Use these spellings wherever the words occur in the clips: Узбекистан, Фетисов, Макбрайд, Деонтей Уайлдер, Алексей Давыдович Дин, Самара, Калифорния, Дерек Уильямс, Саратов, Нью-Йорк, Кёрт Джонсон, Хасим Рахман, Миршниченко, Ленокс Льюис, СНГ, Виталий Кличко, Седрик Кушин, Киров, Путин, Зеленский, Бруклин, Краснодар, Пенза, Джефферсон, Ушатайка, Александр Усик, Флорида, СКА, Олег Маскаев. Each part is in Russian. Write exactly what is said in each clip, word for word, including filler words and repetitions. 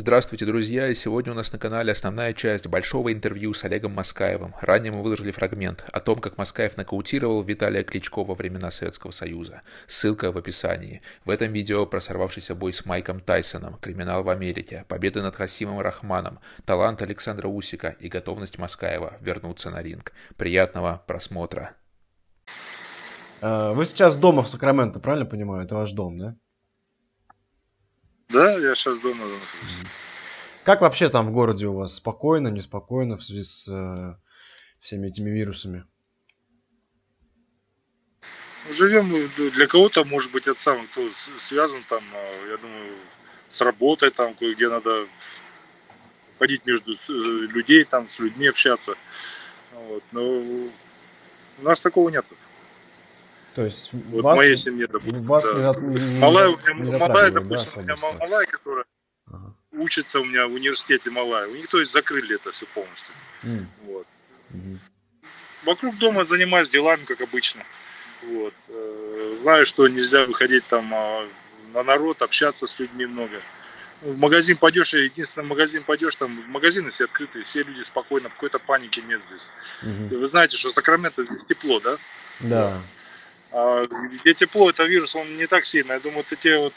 Здравствуйте, друзья, и сегодня у нас на канале основная часть большого интервью с Олегом Маскаевым. Ранее мы выложили фрагмент о том, как Маскаев нокаутировал Виталия Кличко во времена Советского Союза. Ссылка в описании. В этом видео про сорвавшийся бой с Майком Тайсоном, криминал в Америке, победы над Хасимом Рахманом, талант Александра Усика и готовность Маскаева вернуться на ринг. Приятного просмотра. Вы сейчас дома в Сакраменто, правильно понимаю? Это ваш дом, да? Да, я сейчас дома нахожусь. Как вообще там в городе у вас? Спокойно, неспокойно в связи с э, всеми этими вирусами? Живем мы для кого-то, может быть, это самое, кто связан там, я думаю, с работой там, где надо ходить между людей, там, с людьми общаться. Вот. Но у нас такого нет. То есть вот вас, в моей семье, допустим, вас да. не, не, Малай, у меня, Малай, допустим, у меня Малай, которая ага. учится у меня в университете Малая, у них, то есть, закрыли это все полностью. Mm. Вот. Mm-hmm. Вокруг дома занимаюсь делами, как обычно. Вот. Знаю, что нельзя выходить там на народ, общаться с людьми много. В магазин пойдешь, единственное, в магазин пойдешь, там магазины все открыты, все люди спокойно, какой-то паники нет здесь. Mm-hmm. Вы знаете, что Сакраменто здесь тепло, да? Да. А где тепло, это вирус, он не так сильный. Я думаю, это те, вот,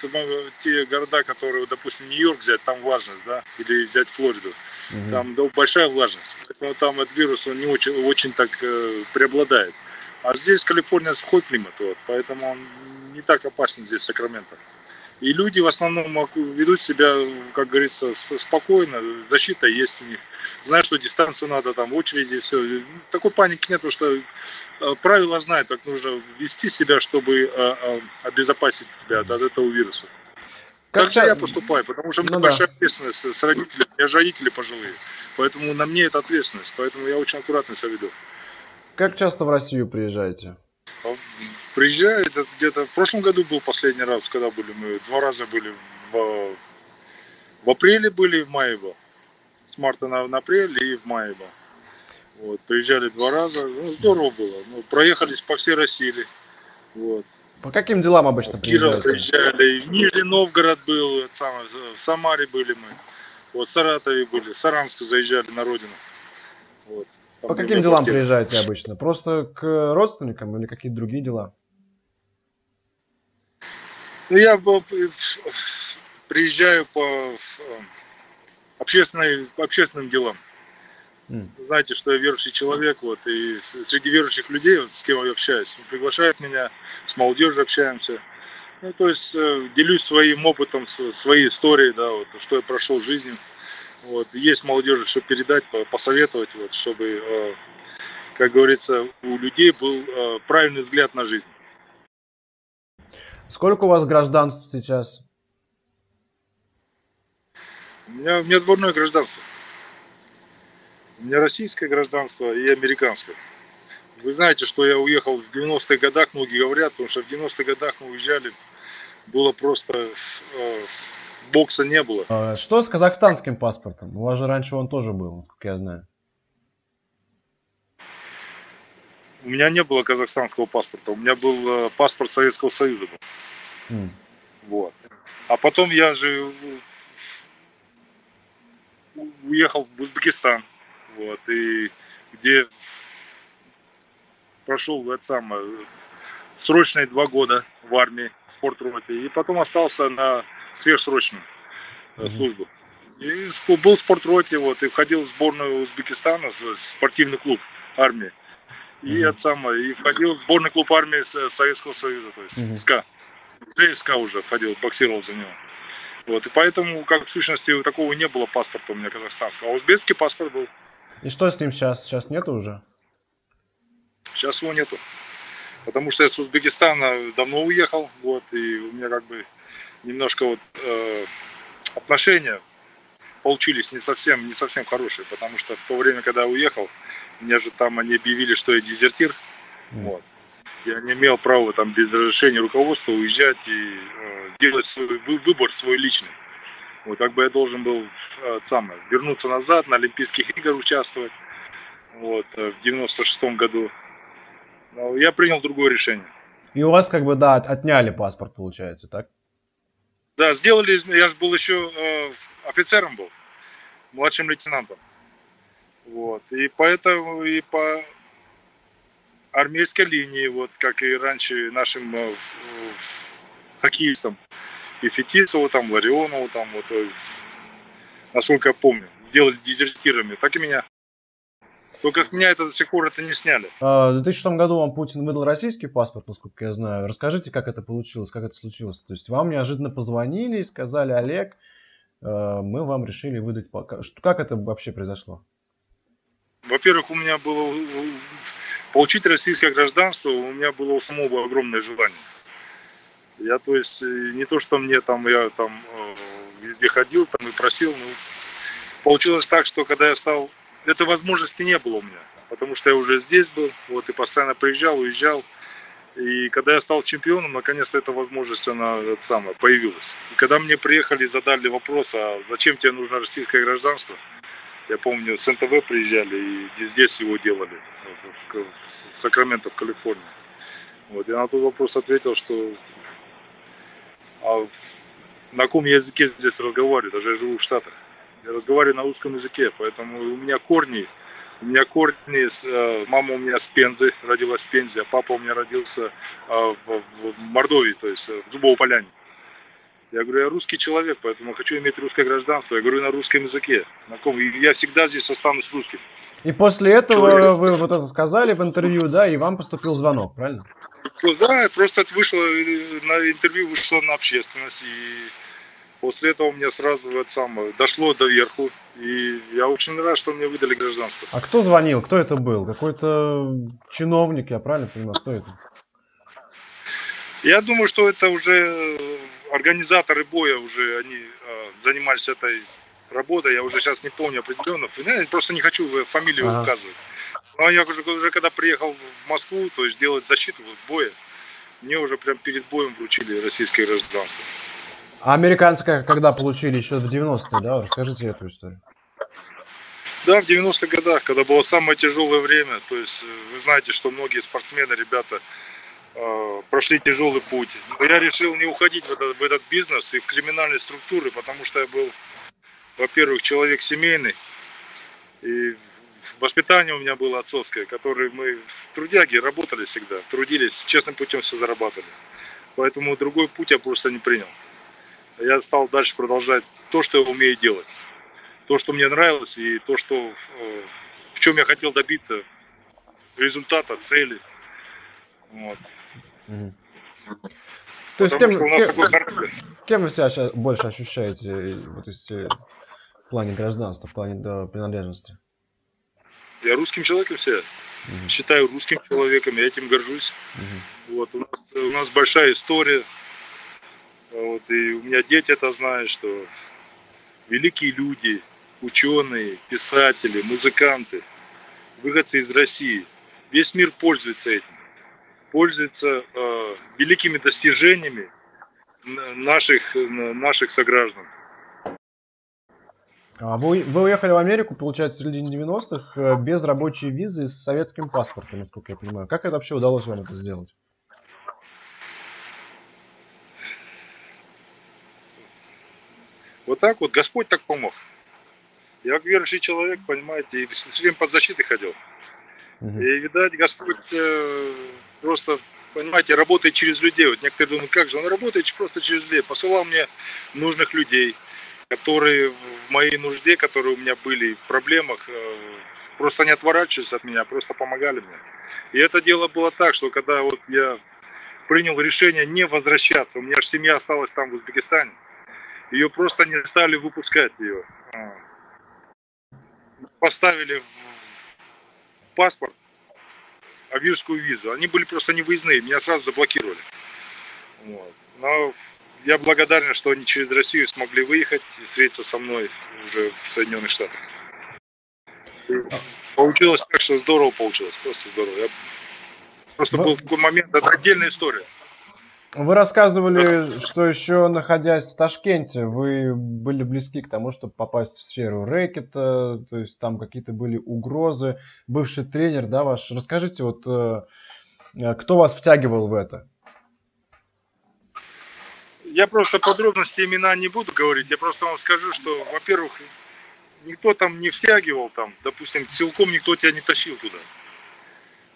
те города, которые, допустим, Нью-Йорк взять, там влажность, да, или взять Флориду, угу. там да, большая влажность. Поэтому там этот вирус, он не очень, очень так э, преобладает. А здесь Калифорния сухой климат, вот, поэтому он не так опасен здесь, Сакраменто. И люди в основном ведут себя, как говорится, спокойно, защита есть у них. Знают, что дистанцию надо, там, очереди, все. Такой паники нет, потому что правила знают, как нужно вести себя, чтобы обезопасить себя от этого вируса. Как же я поступаю, потому что у меня ну, большая да. ответственность с родителями, я же родители пожилые, поэтому на мне это ответственность, поэтому я очень аккуратно себя веду. Как часто в Россию приезжаете? Приезжаю, где-то в прошлом году был последний раз, когда были мы, два раза были, в, в апреле были, в мае был. С марта на, на апрель и в мае был. Вот, приезжали два раза, ну, здорово было, ну, проехались по всей России. Вот. По каким делам обычно приезжаете? В Киров приезжали, в Нижний Новгород был, самое, в Самаре были мы, вот, в Саратове были, в Саранск заезжали на родину. Вот. Там по каким делам квартиры. Приезжаете обычно? Просто к родственникам или какие-то другие дела? Ну, я приезжаю по общественной, по общественным делам. Mm. Знаете, что я верующий человек, вот, и среди верующих людей, вот, с кем я общаюсь, приглашают меня, с молодежью общаемся. Ну, то есть, делюсь своим опытом, своей историей, да, вот, что я прошел в жизни. Вот, есть молодежи, что передать, посоветовать, вот, чтобы, как говорится, у людей был правильный взгляд на жизнь. Сколько у вас гражданств сейчас? У меня, у меня двойное гражданство. У меня российское гражданство и американское. Вы знаете, что я уехал в девяностых годах, многие говорят, потому что в девяностых годах мы уезжали, было просто... Бокса не было. Что с казахстанским паспортом? У вас же раньше он тоже был, насколько я знаю. У меня не было казахстанского паспорта. У меня был паспорт Советского Союза. Mm. Вот. А потом я же уехал в Узбекистан. Вот. И где прошел это самое, срочные два года в армии, в спортроте. И потом остался на... сверхсрочную mm-hmm. службу. И был в спортроте, вот, и входил в сборную Узбекистана, в спортивный клуб армии. И, mm-hmm. от самого, и входил в сборный клуб армии Советского Союза, то есть mm-hmm. СКА. ЦСКА уже входил, боксировал за него. Вот, и поэтому, как в сущности, такого не было паспорта у меня казахстанского. А узбекский паспорт был. И что с ним сейчас? Сейчас нету уже? Сейчас его нету. Потому что я с Узбекистана давно уехал, вот, и у меня как бы немножко вот э, отношения получились не совсем, не совсем хорошие, потому что в то время, когда я уехал, меня же там они объявили, что я дезертир, mm. вот. Я не имел права там без разрешения руководства уезжать и э, делать свой выбор, свой личный. Вот, как бы я должен был э, самое, вернуться назад, на Олимпийских играх участвовать, вот, э, в девяносто шестом году. Но я принял другое решение. И у вас как бы, да, отняли паспорт, получается, так? Да, сделали, я же был еще э, офицером был, младшим лейтенантом. Вот. И поэтому и по армейской линии, вот как и раньше нашим э, э, хоккеистам, и Фетисову, там, Ларионову, там, вот, насколько я помню, делали дезертирами, так и меня. Только с меня это до сих пор это не сняли. А, в две тысячи шестом году вам Путин выдал российский паспорт, насколько я знаю. Расскажите, как это получилось, как это случилось. То есть вам неожиданно позвонили и сказали: Олег, мы вам решили выдать... Как это вообще произошло? Во-первых, у меня было... Получить российское гражданство у меня было у самого огромное желание. Я, то есть, не то, что мне там, я там везде ходил, там и просил, но получилось так, что когда я стал... Этой возможности не было у меня, потому что я уже здесь был, вот, и постоянно приезжал, уезжал. И когда я стал чемпионом, наконец-то эта возможность, она это самое, появилась. И когда мне приехали и задали вопрос, а зачем тебе нужно российское гражданство? Я помню, с эн тэ вэ приезжали и здесь его делали, в Сакраменто, в Калифорнии. Вот, я на тот вопрос ответил, что а на каком языке здесь разговаривают, даже я живу в Штатах. Я разговариваю на русском языке, поэтому у меня корни, у меня корни, мама у меня с Пензы, родилась в Пензе, а папа у меня родился в Мордовии, то есть в Дубовой поляне. Я говорю, я русский человек, поэтому хочу иметь русское гражданство, я говорю на русском языке, на ком, я всегда здесь останусь русским. И после этого человек. Вы вот это сказали в интервью, да, и вам поступил звонок, правильно? Да, просто вышло, на интервью вышло на общественность, и... После этого у меня сразу это самое, дошло до верху, и я очень рад, что мне выдали гражданство. А кто звонил? Кто это был? Какой-то чиновник, я правильно понимаю, кто это? Я думаю, что это уже организаторы боя, уже они э, занимались этой работой. Я уже сейчас не помню определенно, я просто не хочу фамилию ага. указывать. Но я уже, уже когда приехал в Москву, то есть делать защиту боя, мне уже прям перед боем вручили российское гражданство. А американское когда получили? Еще в девяностые, да? Расскажите эту историю. Да, в девяностых годах, когда было самое тяжелое время. То есть вы знаете, что многие спортсмены, ребята, э, прошли тяжелый путь. Но я решил не уходить в этот, в этот бизнес и в криминальные структуры, потому что я был, во-первых, человек семейный. И воспитание у меня было отцовское, которое мы в трудяге работали всегда, трудились, честным путем все зарабатывали. Поэтому другой путь я просто не принял. Я стал дальше продолжать то, что я умею делать, то, что мне нравилось, и то, что, в чем я хотел добиться результата, цели. Вот. Угу. То есть, кем, что у нас кем, такой... кем вы себя больше ощущаете вот, из, в плане гражданства, в плане да, принадлежности? Я русским человеком себя угу. считаю русским человеком, я этим горжусь. Угу. Вот, у нас, у нас большая история. Вот, и у меня дети это знают, что великие люди, ученые, писатели, музыканты, выходцы из России, весь мир пользуется этим, пользуется э, великими достижениями наших, наших сограждан. Вы, вы уехали в Америку, получается, в середине девяностых без рабочей визы с советским паспортом, насколько я понимаю. Как это вообще удалось вам это сделать? Вот так вот, Господь так помог. Я как верующий человек, понимаете, и все время под защитой ходил. Угу. И, видать, Господь э, просто, понимаете, работает через людей. Вот некоторые думают, как же, он работает просто через людей. Посылал мне нужных людей, которые в моей нужде, которые у меня были в проблемах, э, просто не отворачивались от меня, просто помогали мне. И это дело было так, что когда вот я принял решение не возвращаться, у меня же семья осталась там в Узбекистане, ее просто не стали выпускать, ее поставили в паспорт абьюзскую визу. Они были просто невыездные, меня сразу заблокировали. Вот. Но я благодарен, что они через Россию смогли выехать и встретиться со мной уже в Соединенных Штатах. И получилось так, что здорово получилось, просто здорово. Я... Просто был такой момент, это отдельная история. Вы рассказывали, что еще находясь в Ташкенте, вы были близки к тому, чтобы попасть в сферу рэкета, то есть там какие-то были угрозы. Бывший тренер, да, ваш? Расскажите, вот кто вас втягивал в это? я просто подробности имена не буду говорить, я просто вам скажу, что, во-первых, никто там не втягивал, там, допустим, силком никто тебя не тащил туда.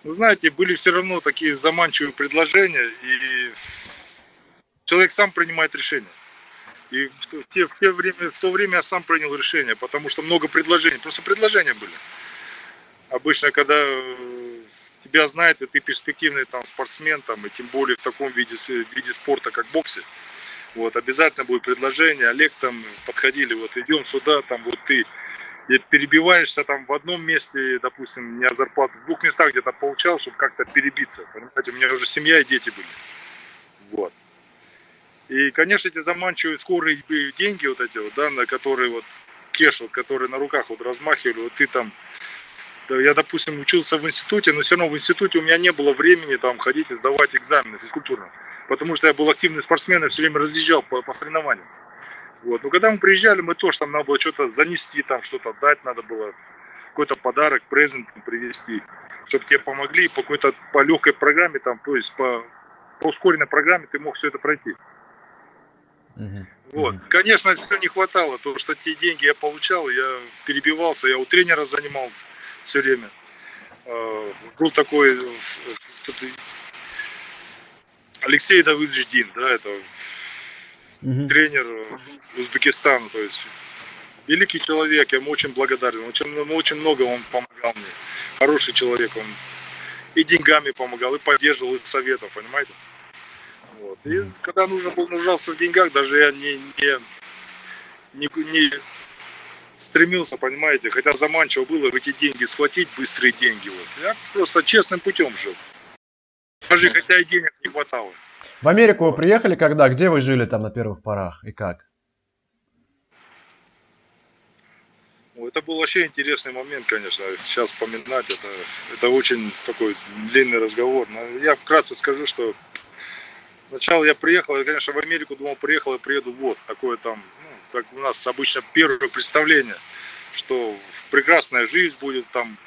Вы знаете, были все равно такие заманчивые предложения, и человек сам принимает решение. И в, те, в, те время, в то время я сам принял решение, потому что много предложений, просто предложения были. Обычно, когда тебя знают, и ты перспективный там спортсмен, там, и тем более в таком виде, виде спорта, как боксе, вот, обязательно будет предложение. Олег, там, подходили, вот, идем сюда, там, вот, ты перебиваешься там в одном месте, допустим, меня зарплату в двух местах где-то получал, чтобы как-то перебиться. Понимаете, у меня уже семья и дети были. Вот. И, конечно, эти заманчивые скорые деньги, вот эти вот, да, на которые вот, кеш, вот, которые на руках вот размахивали, вот ты там, я, допустим, учился в институте, но все равно в институте у меня не было времени там ходить и сдавать экзамены физкультурно, потому что я был активный спортсмен и все время разъезжал по, по соревнованиям. Вот. Но когда мы приезжали, мы тоже там надо было что-то занести, там что-то дать, надо было какой-то подарок, презент привезти, чтобы тебе помогли по какой-то по легкой программе, там, то есть по, по ускоренной программе ты мог все это пройти. Uh-huh. Вот. Uh-huh. Конечно, все не хватало, потому что те деньги я получал, я перебивался, я у тренера занимал все время. Был такой Алексей Давыдович Дин, да, это... Uh-huh. Тренер Узбекистана, то есть великий человек, я ему очень благодарен, очень, очень много он помогал мне, хороший человек, он и деньгами помогал, и поддерживал, и советом, понимаете? Вот. И когда нужно был, нуждался в деньгах, даже я не, не, не, не стремился, понимаете, хотя заманчиво было эти деньги схватить, быстрые деньги, вот. Я просто честным путем жил, даже хотя и денег не хватало. В Америку вы приехали когда? Где вы жили там на первых порах и как? Это был вообще интересный момент, конечно. Сейчас вспоминать это, это очень такой длинный разговор. Но я вкратце скажу, что сначала я приехал, я, конечно, в Америку думал, приехал и приеду вот такое там, ну, как у нас обычно первое представление, что прекрасная жизнь будет там,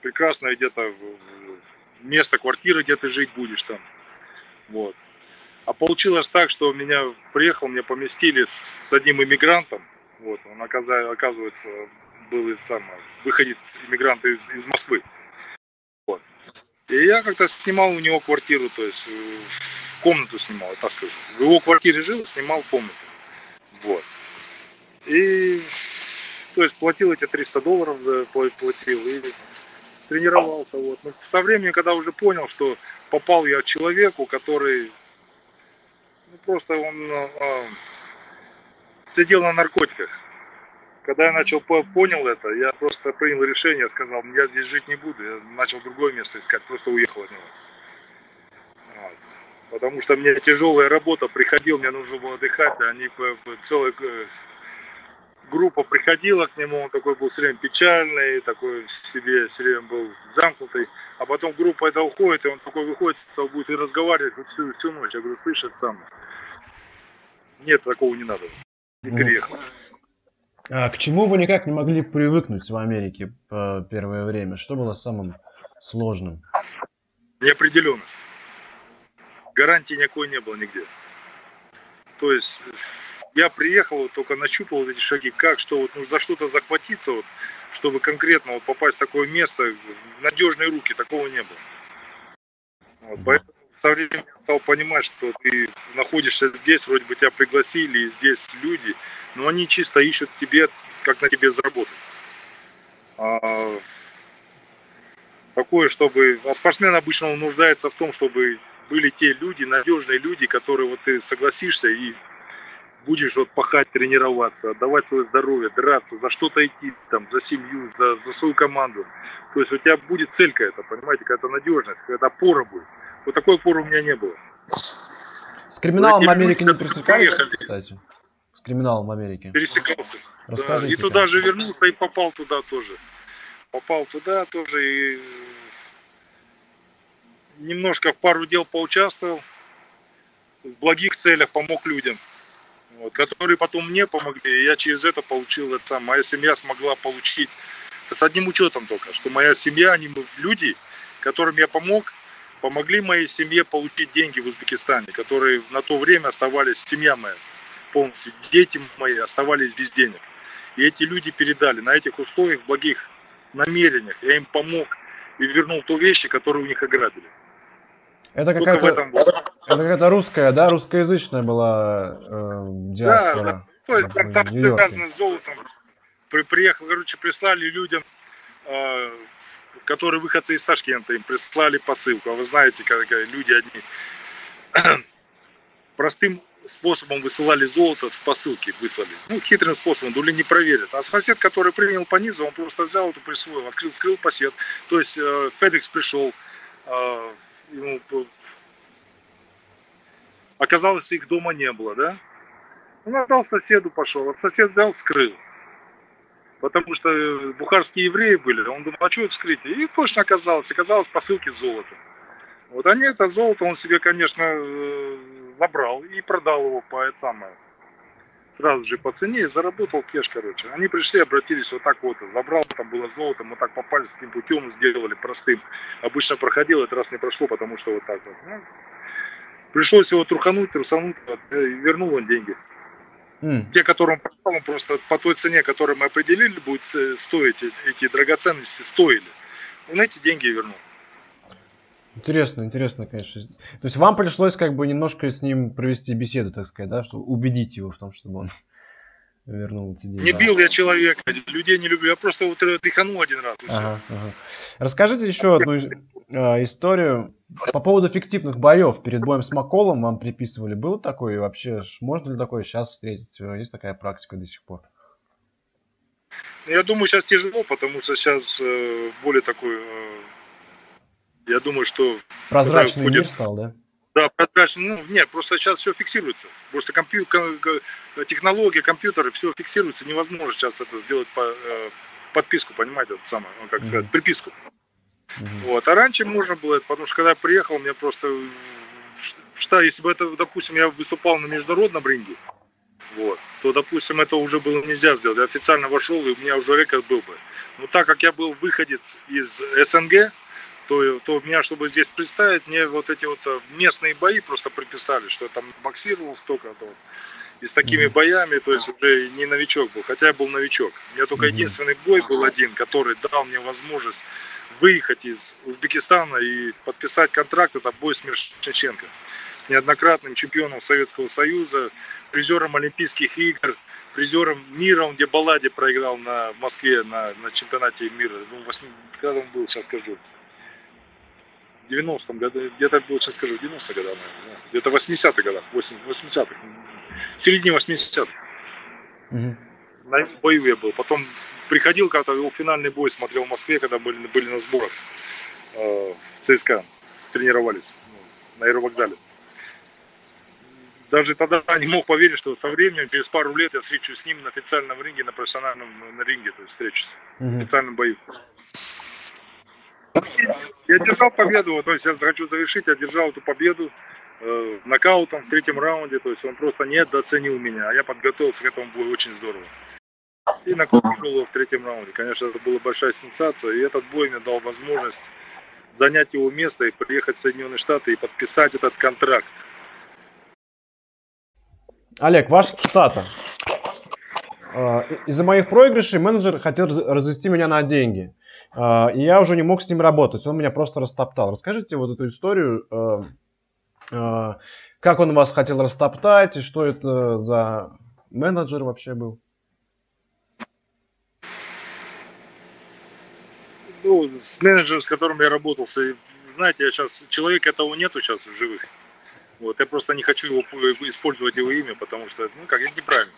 прекрасное где-то место, квартира, где ты жить будешь там. Вот. А получилось так, что меня приехал, меня поместили с, с одним иммигрантом. Вот, он, оказывается, был из, сам, выходец иммигранта из, из Москвы. Вот. И я как-то снимал у него квартиру, то есть комнату снимал, так скажу. В его квартире жил, снимал комнату. Вот. И то есть платил эти триста долларов, платил и тренировался. Вот. Но со временем, когда уже понял, что попал я к человеку, который, ну, просто он э, сидел на наркотиках. Когда я начал, понял это, я просто принял решение, сказал, я здесь жить не буду, я начал другое место искать, просто уехал от него. Вот. Потому что мне тяжелая работа, приходил, мне нужно было отдыхать, они целая группа приходила к нему, он такой был все время печальный, такой в себе все время был замкнутый. А потом группа эта уходит, и он такой выходит, что будет и разговаривать всю, всю ночь. Я говорю, слышит сам. Нет, такого не надо. Не переехал. А к чему вы никак не могли привыкнуть в Америке первое время? Что было самым сложным? Неопределенность. Гарантии никакой не было нигде. То есть я приехал, вот, только нащупал вот эти шаги, как, что, вот, ну, за что-то захватиться, вот, чтобы конкретно вот, попасть в такое место, в надежные руки, такого не было. Вот, поэтому со временем я стал понимать, что ты находишься здесь, вроде бы тебя пригласили, и здесь люди, но они чисто ищут тебе, как на тебе заработать. А, такое, чтобы... А спортсмен обычно он нуждается в том, чтобы были те люди, надежные люди, которые вот ты согласишься и... будешь вот пахать, тренироваться, отдавать свое здоровье, драться, за что-то идти, там, за семью, за, за свою команду. То есть у тебя будет цель какая-то, понимаете, какая-то надежность, какая-то опора будет. Вот такой опоры у меня не было. С криминалом в Америке не пересекался, кстати? С криминалом в Америке. Пересекался. Расскажите. Да. И туда же вернулся и попал туда тоже. Попал туда тоже и немножко в пару дел поучаствовал. В благих целях помог людям. Вот, которые потом мне помогли, и я через это получил это сам. Моя семья смогла получить, с одним учетом только, что моя семья, они люди, которым я помог, помогли моей семье получить деньги в Узбекистане, которые на то время оставались, семья моя полностью, дети мои оставались без денег. И эти люди передали на этих условиях, благих намерениях. Я им помог и вернул ту вещи, которые у них ограбили. Это какая-то этом... какая русская, да, русскоязычная была э, диаспора. Да, да. То есть там, там связано с золотом. При, приехал, короче, прислали людям, э, которые выходцы из Ташкента, им прислали посылку. А вы знаете, как люди одни простым способом высылали золото, с посылки выслали. Ну, хитрым способом, дули не проверят. А сосед, который принял по низу, он просто взял эту, присвоил, открыл, скрыл пакет. То есть э, Федекс пришел, э, ему, оказалось, их дома не было, да? Он отдал соседу, пошел, а сосед взял, скрыл. Потому что бухарские евреи были, он думал, а что вскрыть? И точно оказалось, оказалось посылки с золотом. Вот они это золото, он себе, конечно, забрал и продал его по это самое. Сразу же по цене и заработал кеш, короче. Они пришли, обратились вот так вот, забрал, там было золото, мы так попали с таким путем, сделали простым. Обычно проходил, этот раз не прошло, потому что вот так вот. Ну, пришлось его трухануть, трусануть, вернул он деньги. Mm. Те, которые он продал, он просто по той цене, которую мы определили, будет стоить, эти драгоценности стоили. Он эти деньги вернул. Интересно, интересно, конечно. То есть вам пришлось как бы немножко с ним провести беседу, так сказать, да, чтобы убедить его в том, чтобы он вернул эти деньги. Не бил я человека, людей не люблю, я просто вот дыханул один раз. Ага, ага. Расскажите еще одну э, историю по поводу фиктивных боев. Перед боем с Маколом вам приписывали, было такое? И вообще, можно ли такое сейчас встретить? Есть такая практика до сих пор? Я думаю, сейчас тяжело, потому что сейчас э, более такой... Э, Я думаю, что... Прозрачный когда, мир будет... стал, да? Да, прозрачный. Ну, нет, просто сейчас все фиксируется. Просто компью... технологии, компьютеры, все фиксируется. Невозможно сейчас это сделать по э, подписку, понимаете, это самое, как mm-hmm. сказать, приписку. Mm-hmm. Вот. А раньше можно было это, потому что когда я приехал, мне просто... Что, если бы это, допустим, я выступал на международном ринге, вот, то, допустим, это уже было нельзя сделать. Я официально вошел, и у меня уже рекорд был бы. Но так как я был выходец из СНГ, То, то меня, чтобы здесь представить, мне вот эти вот местные бои просто приписали, что я там боксировал столько, то, и с такими mm-hmm. боями, то есть уже не новичок был, хотя я был новичок. У меня только mm-hmm. единственный бой был один, который дал мне возможность выехать из Узбекистана и подписать контракт, это бой с Миршниченко, неоднократным чемпионом Советского Союза, призером Олимпийских игр, призером мира, он где балладе проиграл на в Москве на, на чемпионате мира, ну, когда он был, сейчас скажу. В девяностом году, где-то было, сейчас скажу, в девяностых годах, наверное, где-то в восьмидесятых годах, восьмидесятых, в середине восьмидесятых. Угу. На боеве был. Потом приходил, когда вел финальный бой, смотрел в Москве, когда были, были на сборах э, в ЦСКА, тренировались на аэровокзале. Даже тогда не мог поверить, что со временем, через пару лет я встречусь с ним на официальном ринге, на профессиональном на ринге, то есть встречусь, угу. в официальном бою. Я держал победу, то есть я хочу завершить, я держал эту победу э, нокаутом в третьем раунде, то есть он просто недооценил меня, а я подготовился к этому бою очень здорово. И нокаутом было в третьем раунде, конечно, это была большая сенсация, и этот бой мне дал возможность занять его место и приехать в Соединенные Штаты и подписать этот контракт. Олег, ваша цитата. Из-за моих проигрышей менеджер хотел развести меня на деньги. И я уже не мог с ним работать, он меня просто растоптал. Расскажите вот эту историю, как он вас хотел растоптать, и что это за менеджер вообще был? Ну, с менеджером, с которым я работал, знаете, я сейчас, человека этого нету сейчас в живых. Вот, я просто не хочу его, использовать его имя, потому что, ну как, это неправильно.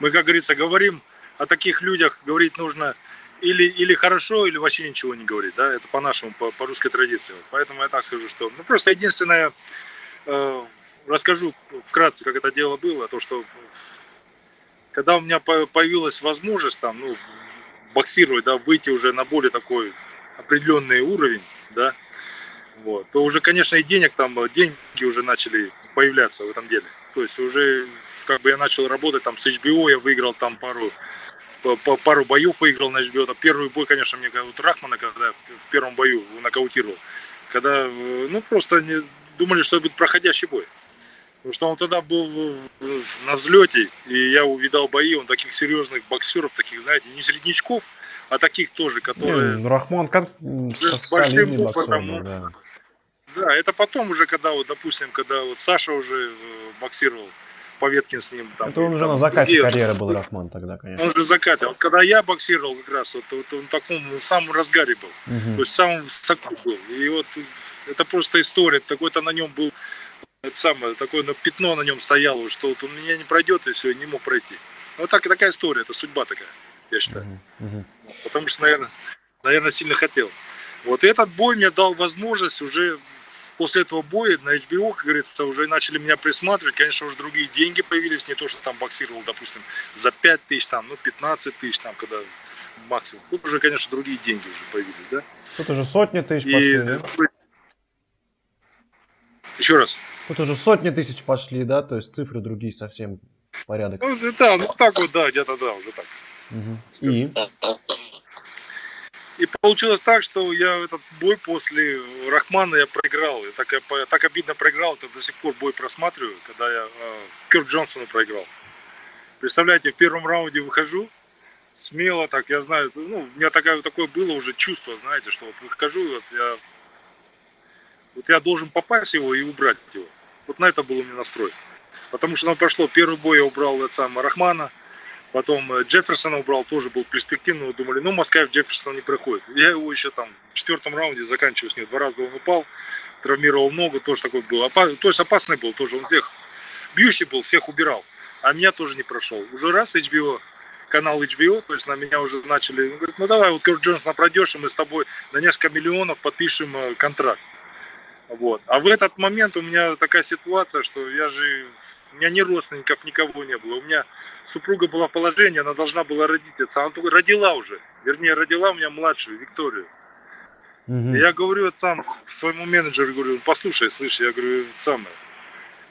Мы, как говорится, говорим о таких людях, говорить нужно... Или, или хорошо, или вообще ничего не говорит, да, это по-нашему, по, по русской традиции. Поэтому я так скажу, что, ну, просто единственное, э, расскажу вкратце, как это дело было, то, что, когда у меня появилась возможность, там, ну, боксировать, да, выйти уже на более такой определенный уровень, да, вот, то уже, конечно, и денег там, деньги уже начали появляться в этом деле. То есть уже, как бы я начал работать, там, с эйч би о, я выиграл там пару... пару боев выиграл на эйч би о. Первый бой, конечно, мне вот Рахмана, когда в первом бою нокаутировал, когда, ну, просто они думали, что это будет проходящий бой. Потому что он тогда был на взлете, и я увидал бои, он таких серьезных боксеров, таких, знаете, не среднячков, а таких тоже, которые... Не, Рахман как... С большим опытом. Да. Да, это потом уже, когда, вот, допустим, когда вот Саша уже боксировал, Поветкин с ним. Там, это он уже там, на закате другие, карьеры был, Рахман тогда, конечно. Он же закатил. Вот когда я боксировал как раз, вот, вот он в таком самом разгаре был. Угу. То есть в самом соку был. И вот это просто история. Такой-то на нем был, это самое, такое пятно на нем стояло, что вот у меня не пройдет, и все, не мог пройти. Вот так, такая история, это судьба такая, я считаю. Угу. Потому что, наверное, наверное, сильно хотел. Вот и этот бой мне дал возможность уже... После этого боя на эйч би о, как говорится, уже начали меня присматривать. Конечно, уже другие деньги появились. Не то, что там боксировал, допустим, за пять тысяч, там, ну, пятнадцать тысяч, там, когда максимум. Тут уже, конечно, другие деньги уже появились, да? Тут уже сотни тысяч И... пошли, да? Еще раз. Тут уже сотни тысяч пошли, да? То есть цифры другие совсем, порядок. Ну, да, ну, так вот, да, где-то, да, уже так. Угу. И... И получилось так, что я этот бой после Рахмана я проиграл. Я так, я так обидно проиграл, это до сих пор бой просматриваю, когда я э, Кёрт Джонсону проиграл. Представляете, в первом раунде выхожу, смело так, я знаю, ну, у меня такая, такое было уже чувство, знаете, что вот выхожу, вот я, вот я должен попасть его и убрать его. Вот на это был у меня настрой. Потому что нам прошло, первый бой я убрал от самого Рахмана. Потом Джефферсона убрал, тоже был перспективный. Думали, ну, Маскаев Джефферсона не проходит. Я его еще там в четвертом раунде заканчиваю с ним. Два раза он упал, травмировал ногу, тоже такой был. Опас... То есть опасный был тоже, он всех бьющий был, всех убирал. А меня тоже не прошел. Уже раз эйч би о, канал эйч би о, то есть на меня уже начали, он говорит, ну давай, вот Кёрт Джонс пройдешь, и мы с тобой на несколько миллионов подпишем контракт. Вот. А в этот момент у меня такая ситуация, что я же, у меня ни родственников, никого не было. У меня... Супруга была в положении, она должна была родиться. Она только родила уже. Вернее, родила у меня младшую, Викторию. Угу. Я говорю вот сам своему менеджеру, говорю, послушай, слышь, я говорю, самое.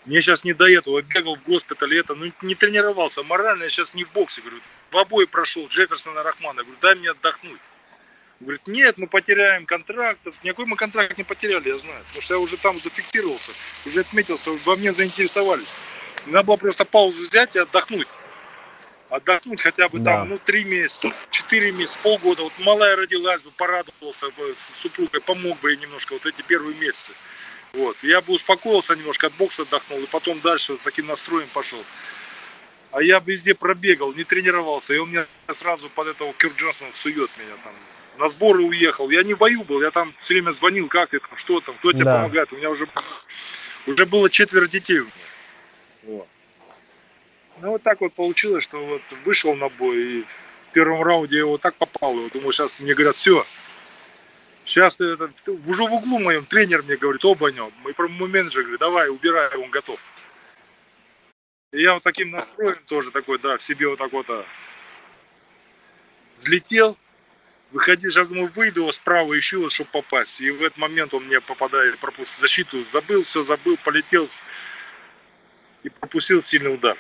Мне сейчас не до этого, бегал в госпитале, это, ну не тренировался. Морально я сейчас не в боксе. Говорю, в обои прошел, Джефферсона, Рахмана. Я говорю, дай мне отдохнуть. Он говорит, нет, мы потеряем контракт. Никакой мы контракт не потеряли, я знаю. Потому что я уже там зафиксировался, уже отметился, уже во мне заинтересовались. Надо было просто паузу взять и отдохнуть. Отдохнуть хотя бы да. там, ну, три месяца, четыре месяца, полгода. Вот малая родилась бы, порадовался бы с супругой, помог бы ей немножко вот эти первые месяцы. Вот. Я бы успокоился немножко, от бокса отдохнул, и потом дальше вот с таким настроем пошел. А я бы везде пробегал, не тренировался, и он меня сразу под этого Кёрт Джонсона сует меня там. На сборы уехал, я не в бою был, я там все время звонил, как ты там, что там, кто тебе да. помогает. У меня уже, уже было четверо детей у меня. Вот. Ну вот так вот получилось, что вот вышел на бой, и в первом раунде я его так попал, и думаю, сейчас мне говорят, все, сейчас это, уже в углу моем тренер мне говорит, оба нем, мой, мой менеджер говорит, давай, убирай, он готов. И я вот таким настроем тоже такой, да, в себе вот так вот а, взлетел, выходил, сейчас думаю, выйду, справа ищу, чтобы попасть, и в этот момент он мне попадает, пропустил защиту, забыл, все забыл, полетел и пропустил сильный удар.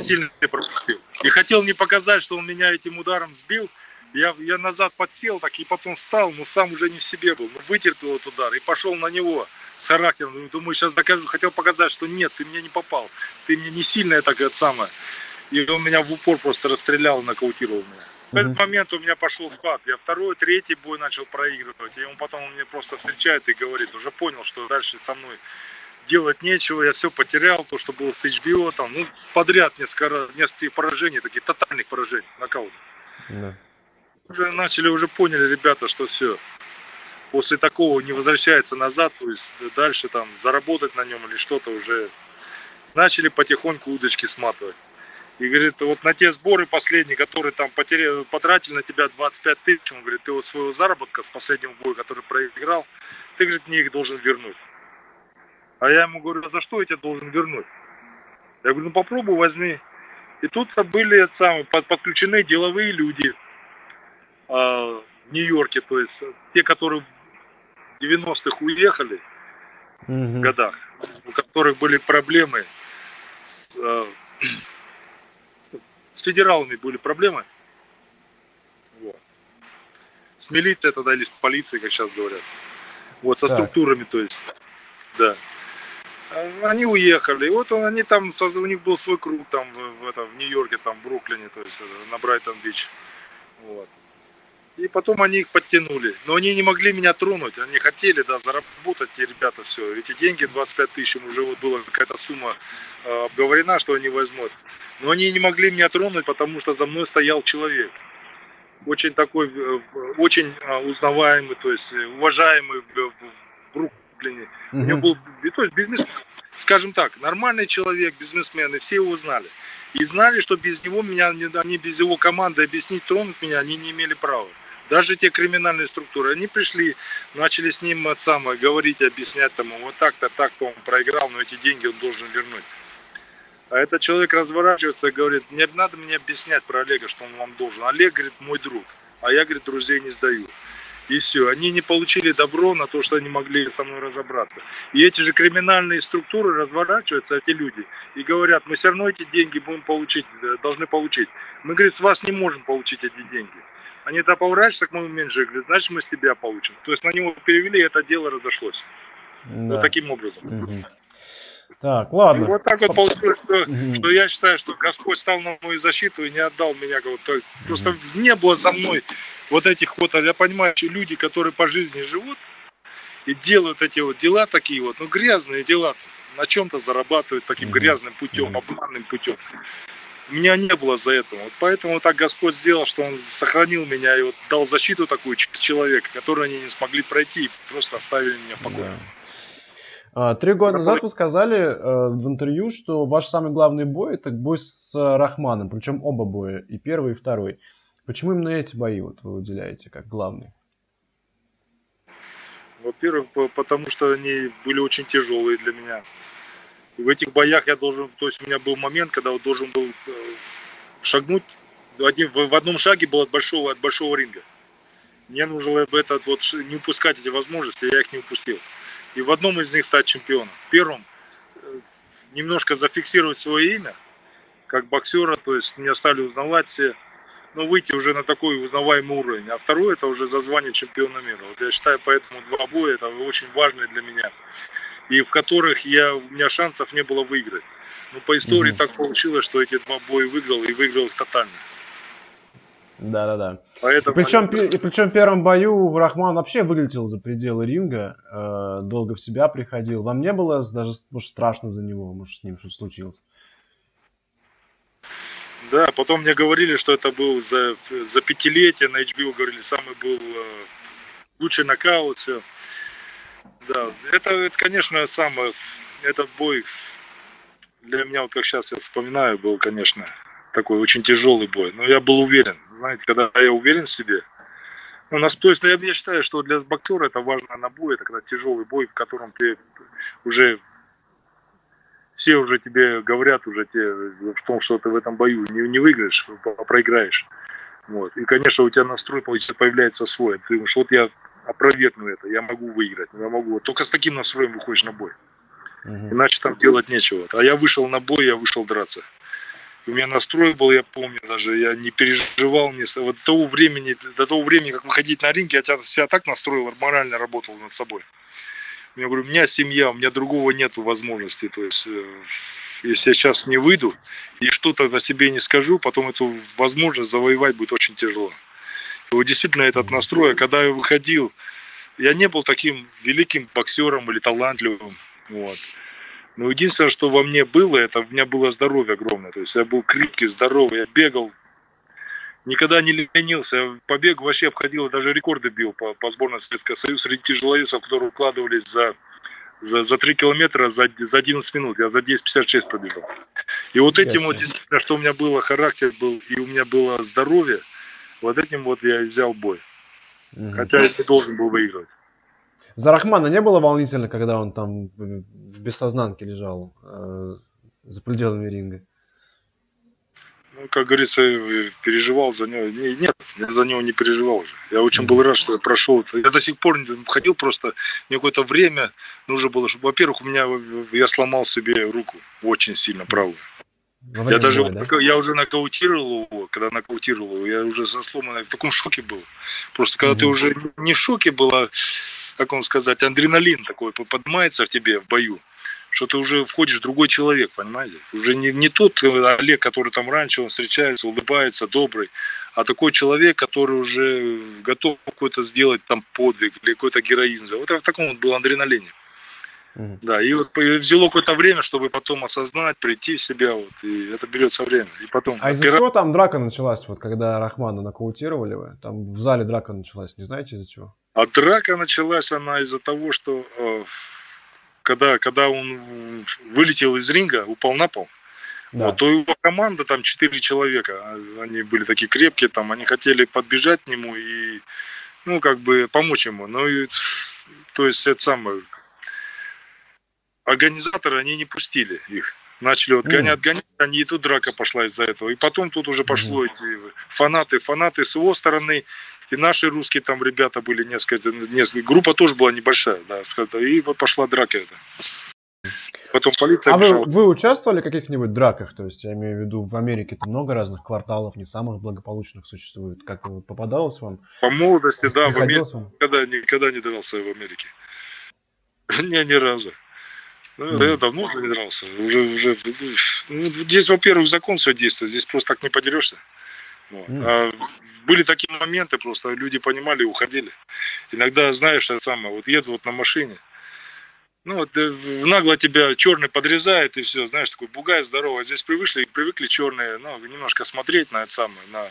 Сильно пропустил. И хотел не показать, что он меня этим ударом сбил. Я, я назад подсел, так и потом встал, но сам уже не в себе был. Вытерпел этот удар и пошел на него с характером. Думаю, сейчас докажу. Хотел показать, что нет, ты меня не попал. Ты мне не сильная такая самая. И он меня в упор просто расстрелял, нокаутировал меня. В этот момент у меня пошел спад. Я второй, третий бой начал проигрывать. И он потом он меня просто встречает и говорит, уже понял, что дальше со мной... Делать нечего, я все потерял, то, что было с эйч би о, там, ну, подряд несколько, несколько поражений, таких тотальных поражений, нокаут. Да. Уже начали, уже поняли ребята, что все, после такого не возвращается назад, то есть дальше там заработать на нем или что-то уже. Начали потихоньку удочки сматывать. И говорит, вот на те сборы последние, которые там потеряли, потратили на тебя двадцать пять тысяч, он говорит, ты вот своего заработка с последнего боя, который проиграл, ты, говорит, мне их должен вернуть. А я ему говорю, а за что я тебя должен вернуть? Я говорю, ну попробуй, возьми. И тут были самые, подключены деловые люди э, в Нью-Йорке, то есть те, которые в девяностых уехали mm-hmm. годах, у которых были проблемы с, э, с федералами были проблемы. Вот. С С милицией тогда или с полицией, как сейчас говорят. Вот, со так. структурами, то есть. Да. Они уехали. И вот он, они там, у них был свой круг там в, это, в Нью-Йорке, там, в Бруклине, то есть на Брайтон Бич. Вот. И потом они их подтянули. Но они не могли меня тронуть. Они хотели, да, заработать, и ребята, все. Эти деньги, двадцать пять тысяч, уже вот была какая-то сумма э, обговорена, что они возьмут. Но они не могли меня тронуть, потому что за мной стоял человек. Очень такой, э, очень э, узнаваемый, то есть уважаемый в, в Бруклине. Mm-hmm. У него был, то есть, бизнесмен, скажем так, нормальный человек, бизнесмен, и все его знали. И знали, что без него меня, они без его команды объяснить, тронуть меня, они не имели права. Даже те криминальные структуры, они пришли, начали с ним от самого говорить, объяснять тому, вот так-то, так-то он проиграл, но эти деньги он должен вернуть. А этот человек разворачивается и говорит, не надо мне объяснять про Олега, что он вам должен. Олег, говорит, мой друг, а я, говорит, друзей не сдаю. И все, они не получили добро на то, что они могли со мной разобраться. И эти же криминальные структуры разворачиваются, эти люди, и говорят, мы все равно эти деньги будем получить, должны получить. Мы, говорит, с вас не можем получить эти деньги. Они тогда поворачиваются к моему менеджеру, говорят, значит, мы с тебя получим. То есть на него перевели, и это дело разошлось. Да. Вот таким образом. Угу. Так, ладно. И вот так вот получилось, что, угу. что я считаю, что Господь стал на мою защиту и не отдал меня. Вот, просто угу. не было со мной вот этих вот, я понимаю, люди, которые по жизни живут и делают эти вот дела такие вот, ну грязные дела, на чем-то зарабатывают таким угу. грязным путем, обманным путем. Меня не было за этого. Вот поэтому так Господь сделал, что Он сохранил меня и вот дал защиту такую через человека, которую они не смогли пройти и просто оставили меня в покое. Да. Три года назад вы сказали в интервью, что ваш самый главный бой — это бой с Рахманом, причем оба боя, и первый, и второй. Почему именно эти бои вот вы выделяете как главные? Во-первых, потому что они были очень тяжелые для меня. И в этих боях я должен, то есть у меня был момент, когда вот должен был шагнуть, один, в одном шаге был от большого, от большого ринга. Мне нужно это, вот, не упускать эти возможности, я их не упустил. И в одном из них стать чемпионом. В первом немножко зафиксировать свое имя, как боксера, то есть меня стали узнавать все, но выйти уже на такой узнаваемый уровень. А второй — это уже за звание чемпиона мира. Вот я считаю, поэтому два боя — это очень важные для меня. И в которых я, у меня шансов не было выиграть. Но по истории mm-hmm. так получилось, что эти два боя выиграл, и выиграл их тотально. Да-да-да. Поэтому... Причем, и причем в первом бою Рахман вообще вылетел за пределы ринга, э, долго в себя приходил. Вам не было даже, может, страшно за него, может, с ним что-то случилось? Да, потом мне говорили, что это был за, за пятилетие, на эйч би о говорили, самый был э, лучший нокаут, все. Да, это, это, конечно, самое, этот бой для меня, вот как сейчас я вспоминаю, был, конечно, такой очень тяжелый бой. Но я был уверен, знаете, когда я уверен в себе. Ну, нас, то есть, я, я считаю, что для боксера это важно на бой, это когда тяжелый бой, в котором ты уже, все уже тебе говорят уже те, в том, что ты в этом бою не, не выиграешь, а проиграешь. Вот. И, конечно, у тебя настрой появляется свой. Ты думаешь, вот я... опровергну это, я могу выиграть, я могу. Только с таким настроем выходишь на бой. Uh-huh. Иначе там делать нечего. А я вышел на бой, я вышел драться. У меня настрой был, я помню, даже я не переживал. Не... Вот до того времени, до того времени, как выходить на ринг, я себя так настроил, морально работал над собой. Я говорю, у меня семья, у меня другого нету возможности. То есть, если я сейчас не выйду и что-то о себе не скажу, потом эту возможность завоевать будет очень тяжело. Действительно, этот настрой, когда я выходил, я не был таким великим боксером или талантливым, вот. Но единственное, что во мне было, это у меня было здоровье огромное, то есть я был крепкий, здоровый, я бегал, никогда не ленился, я по бегу вообще обходил, даже рекорды бил по, по сборной Советского Союза среди тяжеловесов, которые укладывались за, за, за три километра, за, за одиннадцать минут, я за десять пятьдесят шесть пробежал. И вот этим yes. вот действительно, что у меня было, характер был, и у меня было здоровье, вот этим вот я и взял бой. Угу. Хотя я не должен был выигрывать. За Рахмана не было волнительно, когда он там в бессознанке лежал э, за пределами ринга? Ну, как говорится, переживал за него. Не, нет, я за него не переживал уже. Я очень был рад, что я прошел. Я до сих пор не ходил, просто мне какое-то время нужно было, чтобы, во-первых, у меня я сломал себе руку очень сильно правую. Я даже боя, вот, да? я уже нокаутировал его, когда нокаутировал его, я уже со сломанной в таком шоке был. Просто когда угу. ты уже не в шоке был, а, как вам сказать, адреналин такой поднимается в тебе в бою, что ты уже входишь в другой человек, понимаете? Уже не, не тот Олег, который там раньше, он встречается, улыбается, добрый, а такой человек, который уже готов какой-то сделать там подвиг или какой-то героизм. Вот в таком вот был адреналине. Mm-hmm. Да, и вот взяло какое-то время, чтобы потом осознать, прийти в себя, вот, и это берется время. И потом... А из-за чего там драка началась, вот когда Рахмана нокаутировали вы? Там в зале драка началась, не знаете из-за чего? А драка началась она из-за того, что э, когда, когда он вылетел из ринга, упал на пол, да. вот, то его команда, там четыре человека, они были такие крепкие, там, они хотели подбежать к нему и, ну, как бы помочь ему. Ну, и, то есть это самое... Организаторы, они не пустили их. Начали отгонять, отгонять, они и тут драка пошла из-за этого. И потом тут уже пошло эти фанаты, фанаты с его стороны. И наши русские там ребята были несколько, несколько. Группа тоже была небольшая, да. И вот пошла драка. Потом полиция... А вы, вы участвовали в каких-нибудь драках? То есть, я имею в виду, в Америке -то много разных кварталов, не самых благополучных существует. Как-то попадалось вам? По молодости, да. В Америке, никогда, никогда не дрался в Америке. Не, ни разу. Ну, да, я давно уже не дрался. Уже, уже, ну, здесь, во-первых, закон все действует, здесь просто так не подерешься. Вот. Mm. А были такие моменты, просто люди понимали, уходили. Иногда, знаешь, я сам вот еду вот на машине, ну, вот, нагло тебя черный подрезает, и все, знаешь, такой бугай, здорово. Здесь привыкли, привыкли черные, ну, немножко смотреть на это самое, на,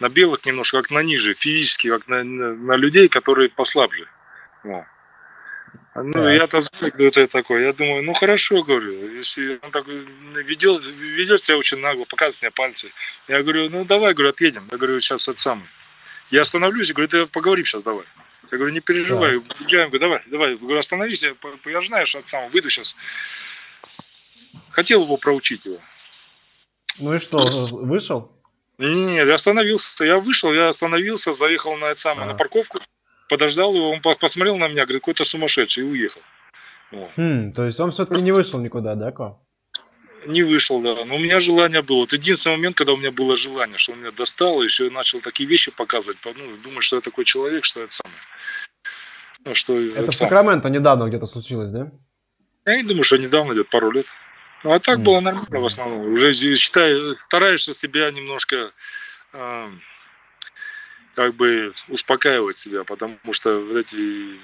на белых немножко, как на ниже, физически, как на, на, на людей, которые послабже. Вот. Ну, да. я-то знаю, кто это такой. Я думаю, ну хорошо, говорю, если он так ведет, ведет себя очень нагло, показывает мне пальцы. Я говорю, ну давай, говорю, отъедем. Я говорю, сейчас это самое. Я остановлюсь, говорю, ты поговорим сейчас, давай. Я говорю, не переживай, да. я говорю, давай, давай, я говорю, остановись, я, я знаю, что это самое, выйду сейчас. Хотел его проучить его. Ну и что, вышел? Нет, я остановился, я вышел, я остановился, заехал на это самое, а. на парковку. Подождал его, он посмотрел на меня, говорит, какой-то сумасшедший, и уехал. Вот. Хм, то есть он все-таки не вышел никуда, да, Ко? Не вышел, да. Но у меня желание было. Вот единственный момент, когда у меня было желание, что он меня достал, еще и начал такие вещи показывать. Ну, думаю, что я такой человек, что это самое. Ну, что это, это в Сакраменто самое. Недавно где-то случилось, да? Я не думаю, что недавно, где-то пару лет. Ну, а так хм. Было нормально в основном. Уже считай, стараешься себя немножко... Э как бы успокаивать себя, потому что вот эти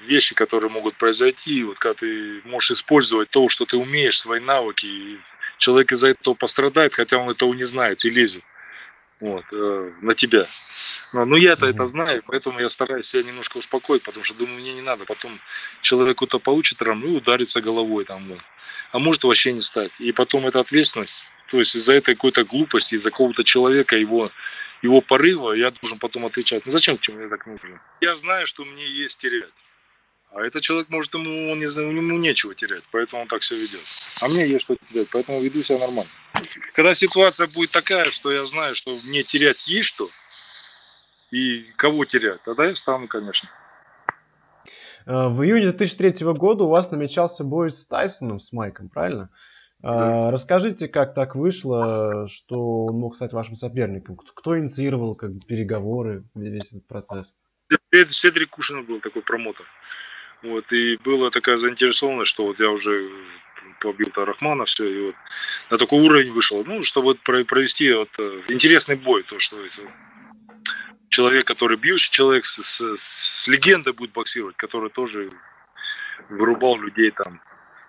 вещи, которые могут произойти, вот когда ты можешь использовать то, что ты умеешь, свои навыки, и человек из-за этого пострадает, хотя он этого не знает и лезет вот, э, на тебя. Но, но я-то это знаю, поэтому я стараюсь себя немножко успокоить, потому что думаю, мне не надо, потом человеку-то получит травму и ударится головой, там, вот. А может вообще не стать. И потом эта ответственность, то есть из-за этой какой-то глупости, из-за какого-то человека его... его порыва, я должен потом отвечать. Ну зачем мне так нужно? Я знаю, что мне есть терять. А этот человек, может, ему, он не знаю, ему нечего терять, поэтому он так все ведет. А мне есть что терять, поэтому веду себя нормально. Когда ситуация будет такая, что я знаю, что мне терять есть что, и кого терять, тогда я встану, конечно. В июне две тысячи третьего года у вас намечался бой с Тайсоном, с Майком, правильно? Да. Расскажите, как так вышло, что он мог стать вашим соперником? Кто инициировал как бы, переговоры, весь этот процесс? Седрик Кушин был такой промоутер. Вот, и была такая заинтересованность, что вот я уже побил-то Рахмана, все, и вот на такой уровень вышел. Ну, чтобы провести вот, интересный бой, то, что это человек, который бьющий, человек с, с, с легендой будет боксировать, который тоже вырубал людей там.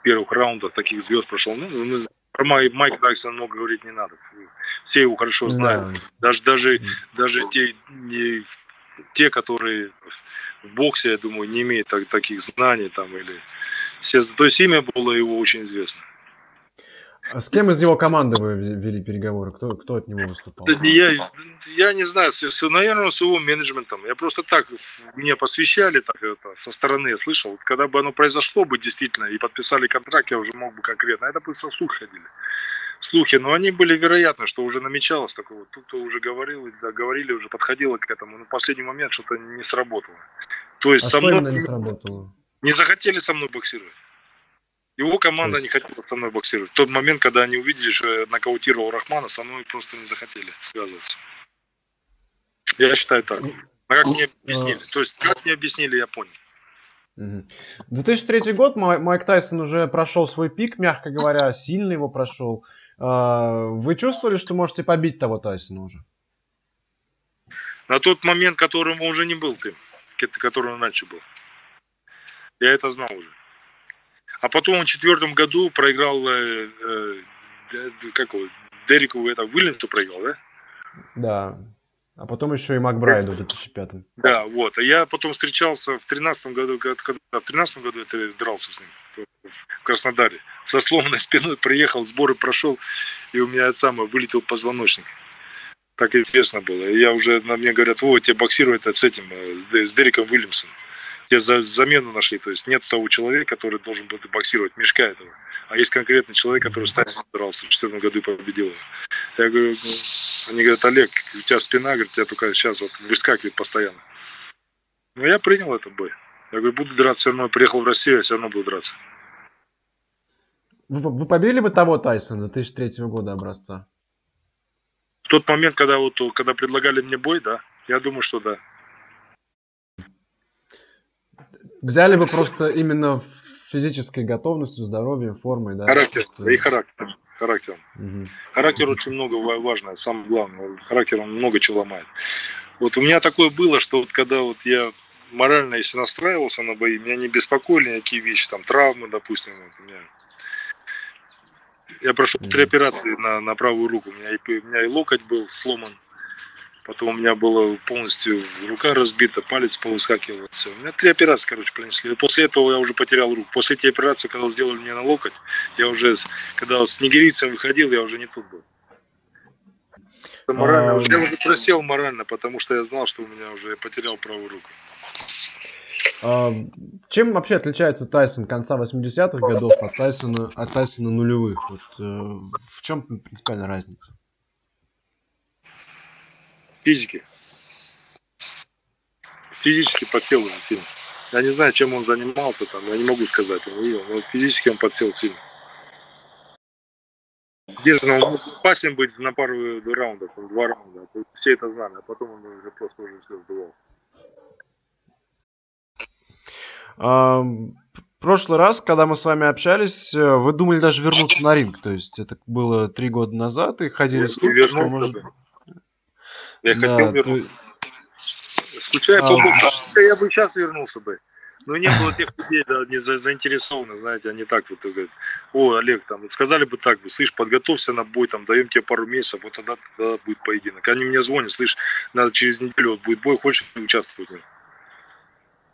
Первых раундов таких звезд прошел. Ну, про Майка Тайсона много говорить не надо. Все его хорошо знают. Даже, даже, даже те, не, те, которые в боксе, я думаю, не имеют так, таких знаний. Там, или... Все, то есть имя было его очень известно. А с кем из него команды вы вели переговоры? Кто, кто от него выступал? Я, я не знаю, наверное, с его менеджментом. Я просто так, меня посвящали так, это, со стороны, я слышал. Когда бы оно произошло бы действительно и подписали контракт, я уже мог бы конкретно. Это просто слухи ходили. Слухи, но они были вероятны, что уже намечалось такого. Вот, тут уже говорил, да, говорили, уже подходило к этому. Но в последний момент что-то не сработало. То есть а со мной не сработало? Не захотели со мной боксировать. Его команда есть... не хотела со мной боксировать. В тот момент, когда они увидели, что я нокаутировал Рахмана, со мной просто не захотели связываться. Я считаю так. А как мне объяснили? То есть, как мне объяснили, я понял. две тысячи третий год, Майк Тайсон уже прошел свой пик, мягко говоря, сильно его прошел. Вы чувствовали, что можете побить того Тайсона уже? На тот момент, которым уже не был ты, который иначе был. Я это знал уже. А потом в четвертом году проиграл э, э, какого? Дереку, это Уильямсу проиграл, да? Да. А потом еще и Макбрайду в две тысячи пятом. Да, вот. А я потом встречался в тринадцатом году, когда в тринадцатом году это дрался с ним в Краснодаре. Со сломанной спиной приехал, сборы прошел, и у меня от самого вылетел позвоночник. Так известно было. И я уже, на мне говорят, о, тебе боксировать с этим, с Дереком Уильямсом. Тебе за, замену нашли. То есть нет того человека, который должен был боксировать, мешка этого. А есть конкретный человек, который с Тайсоном дрался в две тысячи четырнадцатом году и победил. Я говорю, они говорят, Олег, у тебя спина, говорит, у тебя только сейчас вот выскакивает постоянно. Ну, я принял этот бой. Я говорю, буду драться, все равно я приехал в Россию, я все равно буду драться. Вы, вы победили бы того Тайсона две тысячи третьего года образца? В тот момент, когда, вот, когда предлагали мне бой, да, я думаю, что да. Взяли бы просто именно физической готовностью, здоровьем, формой, да? Характер, и характер. Характер. Угу. Характер очень много важно, самое главное. Характер много чего ломает. Вот у меня такое было, что вот когда вот я морально, если настраивался на бои, меня не беспокоили никакие вещи, там травмы, допустим, вот, у меня... Я прошел три операции на, на правую руку. У меня, и, у меня и локоть был сломан. Потом у меня была полностью рука разбита, палец повыскакивал. Все. У меня три операции, короче, принесли. И после этого я уже потерял руку. После этой операции, когда сделали мне на локоть, я уже, когда с нигерийцем выходил, я уже не тут был. Морально, а... уже, я уже просел морально, потому что я знал, что у меня уже потерял правую руку. А, чем вообще отличается Тайсон конца восьмидесятых годов от Тайсона, от Тайсона нулевых? Вот, э, в чем принципиальная разница? Физики. Физически подсел фильм. Я не знаю, чем он занимался там, я не могу сказать. Но физически он подсел фильм. Держан, он мог опасен быть на пару раундов, два раунда. Все это знали, а потом он уже просто уже все сдувал. В прошлый раз, когда мы с вами общались, вы думали даже вернуться на ринг. То есть это было три года назад и ходили слухи, что может... Я да, хотел вернуться. Ты... Скучаю, а, побольше, а... я бы сейчас вернулся бы. Но не было тех людей, да, не за, заинтересованы, знаете, они так вот говорят. О, Олег, там, сказали бы так бы, слышь, подготовься на бой, там, даем тебе пару месяцев, вот тогда, тогда будет поединок. Они мне звонят, слышь, надо через неделю, вот будет бой, хочешь участвовать в нем?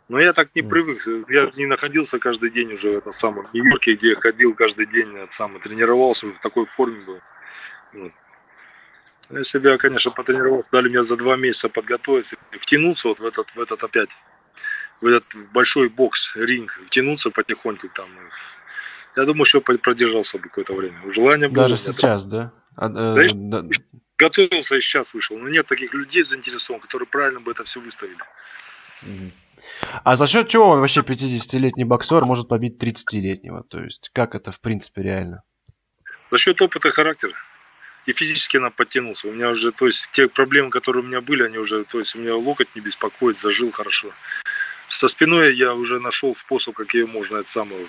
Но я так не привык, я не находился каждый день уже в этом самом Нью-Йорке, где я ходил каждый день, от самого, тренировался, в такой форме был. Вот. Если бы я, конечно, потренировался, дали мне за два месяца подготовиться, втянуться вот в этот, в этот опять, в этот большой бокс, ринг, втянуться потихоньку там. Я думаю, еще продержался бы какое-то время. Желание было. Даже сейчас, да? А, да, э, да? Готовился и сейчас вышел. Но нет таких людей заинтересованных, которые правильно бы это все выставили. А за счет чего вообще пятидесятилетний боксер может побить тридцатилетнего? То есть как это в принципе реально? За счет опыта и характера. И физически она подтянулся. У меня уже, то есть, те проблемы, которые у меня были, они уже, то есть, у меня локоть не беспокоит, зажил хорошо. Со спиной я уже нашел способ, как ее можно от самого,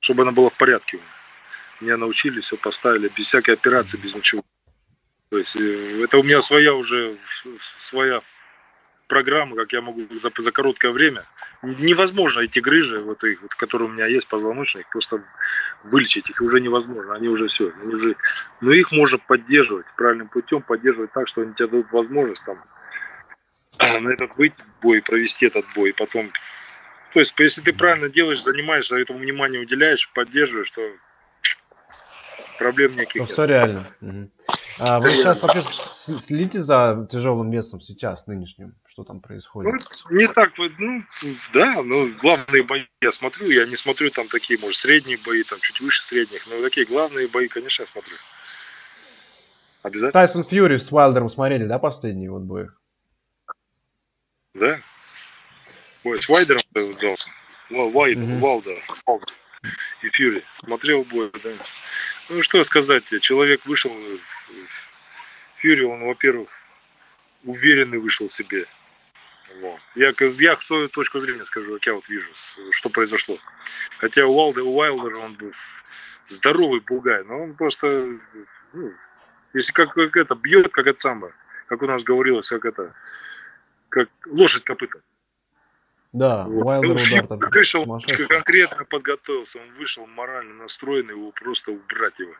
чтобы она была в порядке. Меня научили, все поставили, без всякой операции, без ничего. То есть, это у меня своя уже, своя программа, как я могу за, за короткое время. Невозможно эти грыжи, вот их, вот, которые у меня есть, позвоночных, просто вылечить их уже невозможно, они уже все, они уже... но их можно поддерживать правильным путем, поддерживать так, что они тебе дадут возможность там на этот выйти бой, провести этот бой, потом, то есть, если ты правильно делаешь, занимаешься, этому внимание уделяешь, поддерживаешь, то проблем никаких нет. Все реально. Угу. А вы сейчас вообще следите за тяжелым весом сейчас, нынешним? Что там происходит? Ну, не так, ну, да, но главные бои я смотрю, я не смотрю там такие, может, средние бои, там, чуть выше средних, но такие главные бои, конечно, я смотрю. Обязательно. Тайсон Фьюри с Уайлдером смотрели, да, последние вот бои? Да. Ой, с Уайлдером дрался. Уайлдер, Уайлдер. и Фьюри. Смотрел бой, да. Ну что сказать, человек вышел, Фьюри, он, во-первых, уверенный вышел в себе. Вот. Я, я свою точку зрения скажу, как я вот вижу, что произошло. Хотя у Уайлдера, у Уайлдера он был здоровый бугай, но он просто, ну, если как, как это, бьет, как это самбо, как у нас говорилось, как это, как лошадь копыта. Да, вот. Уайлдер удар-то вышел, конкретно подготовился, он вышел морально настроенный, его просто убрать его,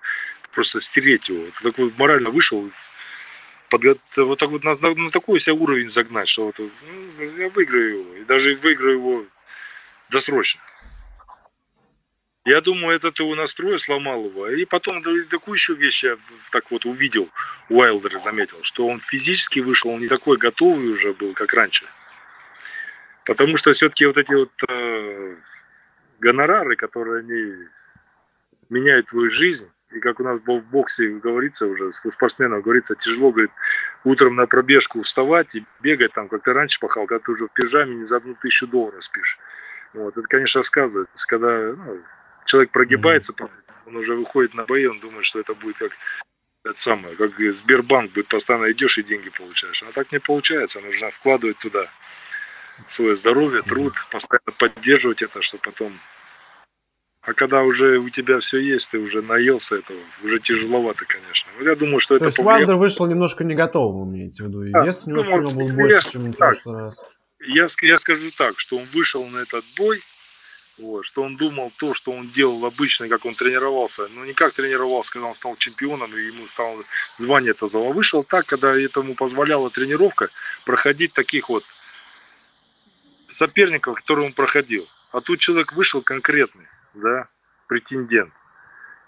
просто стереть его. Это такой морально вышел, подго... вот так вот на, на, на такой себя уровень загнать, что вот, ну, я выиграю его, и даже выиграю его досрочно. Я думаю, этот его настрой сломал его. И потом такую еще вещь я так вот увидел, Уайлдер заметил, что он физически вышел, он не такой готовый уже был, как раньше. Потому что все-таки вот эти вот э, гонорары, которые они меняют твою жизнь, и как у нас в боксе говорится уже, у спортсменов говорится, тяжело, говорит, утром на пробежку вставать и бегать там, как ты раньше пахал, когда ты уже в пижаме не за одну тысячу долларов спишь. Вот. Это, конечно, сказывается, когда, ну, человек прогибается, он уже выходит на бои, он думает, что это будет как, это самое, как Сбербанк будет, постоянно идешь и деньги получаешь. А так не получается, нужно вкладывать туда свое здоровье, труд, постоянно поддерживать это, что потом... А когда уже у тебя все есть, ты уже наелся этого, уже тяжеловато, конечно. Я думаю, что то это... То есть Уайлдер вышел немножко не готовым, имеете в виду, и а, вес немножко, ну, может, был больше, я, чем в прошлый раз. Я, я скажу так, что он вышел на этот бой, вот, что он думал то, что он делал обычно, как он тренировался, но не как тренировался, когда он стал чемпионом и ему стало звание-то зало. Вышел так, когда этому позволяла тренировка проходить таких вот соперников, которые он проходил. А тут человек вышел конкретный, да, претендент.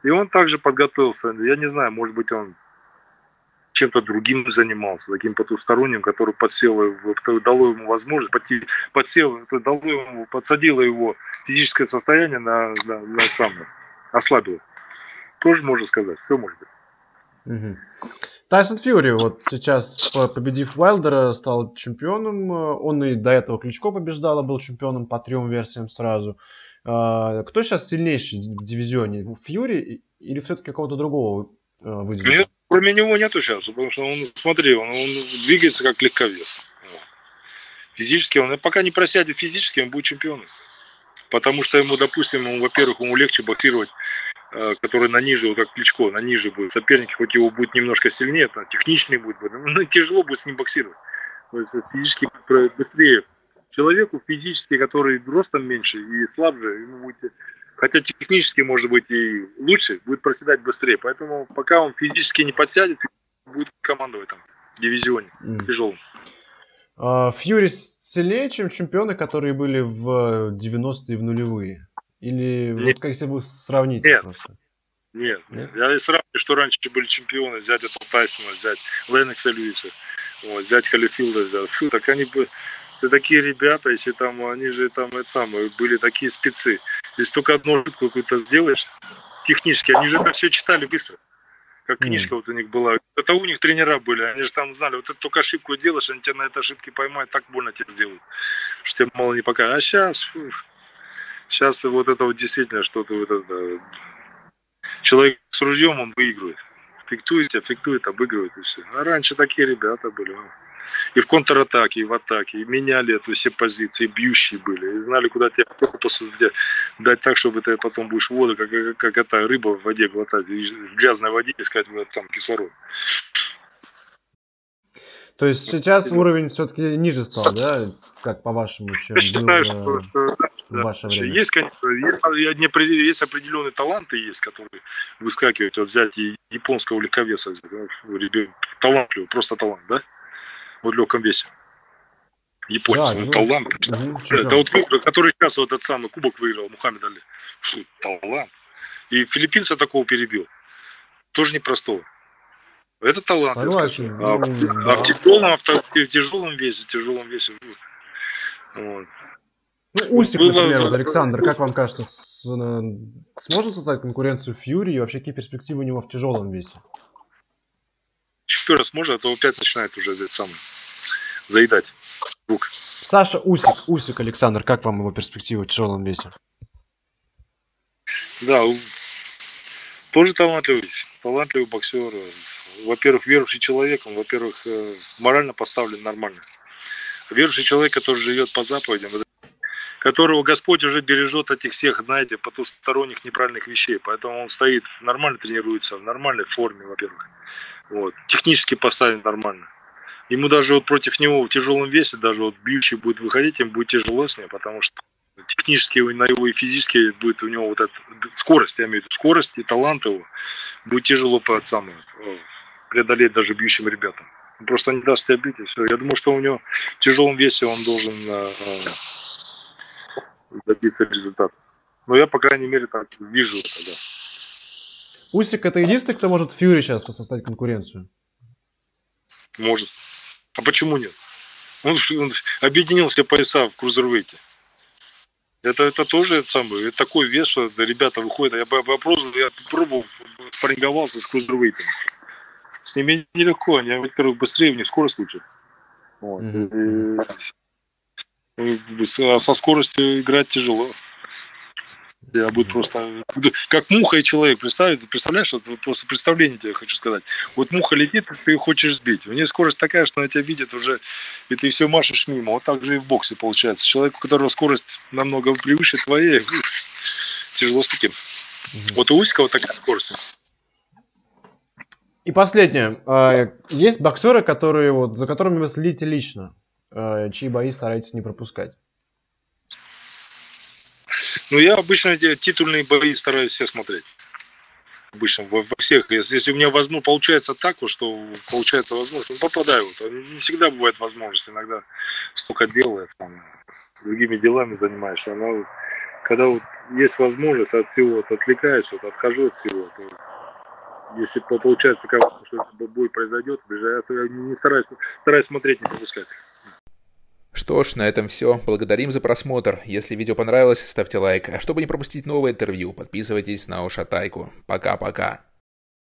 И он также подготовился, я не знаю, может быть, он чем-то другим занимался, таким потусторонним, который подсел его, дало ему возможность, подсел, дало ему, подсадило его физическое состояние на, на, на самое, ослабило. Тоже можно сказать, все может быть. Тайсон Фьюри вот сейчас, победив Уайлдера, стал чемпионом. Он и до этого Кличко побеждал, а был чемпионом по трем версиям сразу. Кто сейчас сильнейший в дивизионе? Фьюри или все-таки какого-то другого выделили? Нет, кроме него нету сейчас, потому что он, смотри, он, он двигается как легковес. Физически он пока не просядет физически, он будет чемпионом. Потому что ему, допустим, ему, во-первых, ему легче боксировать, который на ниже, вот как Кличко, на ниже будет соперники, хоть его будет немножко сильнее, там, техничнее будет, но тяжело будет с ним боксировать. То есть физически быстрее. Человеку физически, который ростом меньше и слабже, ему будет, хотя технически, может быть, и лучше, будет проседать быстрее. Поэтому пока он физически не подсядет, будет командовать там в дивизионе mm. тяжелым. Фьюри сильнее, чем чемпионы, которые были в девяностые и в нулевые? Или нет. Вот как если вы сравните нет. просто? Нет. нет. Я и сравниваю, что раньше были чемпионы, взять это Тайсона, взять Ленокса Льюиса, вот, взять Холлифилда, взять. Фу, так они бы, такие ребята, если там, они же там, это самое, были такие спецы. Если только одну шутку какую-то сделаешь, технически, они же это все читали быстро. Как книжка mm. вот у них была. Это у них тренера были, они же там знали, вот ты только ошибку делаешь, они тебя на этой ошибке поймают, так больно тебе сделают, что тебе мало не покажут. А сейчас... Фу, сейчас вот это вот действительно что-то вот это... Человек с ружьем, он выигрывает. Фиктует, а фиктует, обыгрывает и все. А раньше такие ребята были. И в контратаке, и в атаке. И меняли эту все позиции, бьющие были. И знали, куда тебе корпус дать так, чтобы ты потом будешь воду, как, как, как эта рыба в воде глотать. И в грязной воде искать вот сам кислород. То есть сейчас уровень все-таки ниже стал, да? Как по-вашему, чем я был... Да. Есть, конечно, есть, есть определенные таланты, есть, которые выскакивают, вот взять и японского легковеса, да, талантливый, просто талант, да, вот в легком весе. Японец, да, ну, талант, угу, да, да, вот, который сейчас вот этот самый кубок выиграл, Мухаммед Али, фу, талант. И филиппинца такого перебил, тоже непростого. Это талант. Согласен. А, да. а в, тяжелом, в тяжелом весе, в тяжелом весе. Вот. Ну, Усик, например, вот, Александр, как вам кажется, с, сможет создать конкуренцию Фьюри и вообще какие перспективы у него в тяжелом весе? Еще раз может, а то опять начинает уже сам заедать. Рук. Саша Усик, Усик, Александр, как вам его перспективы в тяжелом весе? Да, тоже талантливый, талантливый боксер. Во-первых, верующий человеком, во-первых, морально поставлен нормально. Верующий человек, который живет по заповедям, которого Господь уже бережет от этих всех, знаете, потусторонних неправильных вещей. Поэтому он стоит, нормально тренируется, в нормальной форме, во-первых. Вот. Технически поставлен нормально. Ему даже вот против него в тяжелом весе, даже вот бьющий будет выходить, им будет тяжело с ним, потому что технически и физически будет у него вот эта скорость, я имею в виду, скорость и талант его будет тяжело под самым преодолеть даже бьющим ребятам. Он просто не даст тебя бить, и все. Я думаю, что у него в тяжелом весе он должен добиться результата. Но я, по крайней мере, так вижу это, да. Усик — это единственный, кто может Фьюри сейчас составить конкуренцию? Может. А почему нет? Он, он объединил все пояса в крузервейте. Это, это тоже это самое, это такой вес, что ребята выходят. Я вопрос, я пробовал, спарринговался с крузервейтами. С ними нелегко, они, во-первых, быстрее, у них скорость лучше. Вот. Mm-hmm. И, со, со скоростью играть тяжело. Я буду просто как муха и человек представить, представляешь, вот просто представление тебе хочу сказать. Вот муха летит, ты ее хочешь сбить. У нее скорость такая, что она тебя видит уже, и ты все машешь мимо. Вот так же и в боксе получается. Человек, у которого скорость намного превыше твоей, тяжело с таким. Угу. Вот у Усика вот такая скорость. И последнее. Есть боксеры, которые вот, за которыми вы следите лично, чьи бои стараетесь не пропускать? Ну, я обычно эти титульные бои стараюсь все смотреть. Обычно во, во всех. Если, если у меня возможно, получается так, что получается возможность, ну, попадаю. Вот. Не всегда бывает возможность. Иногда столько делаешь, там, другими делами занимаешься. Она вот, когда вот есть возможность, от всего вот, отвлекаюсь, вот, отхожу от всего. То, если получается, как, что бой произойдет, я не стараюсь, стараюсь смотреть, не пропускать. Что ж, на этом все. Благодарим за просмотр. Если видео понравилось, ставьте лайк. А чтобы не пропустить новое интервью, подписывайтесь на Ушатайку. Пока-пока.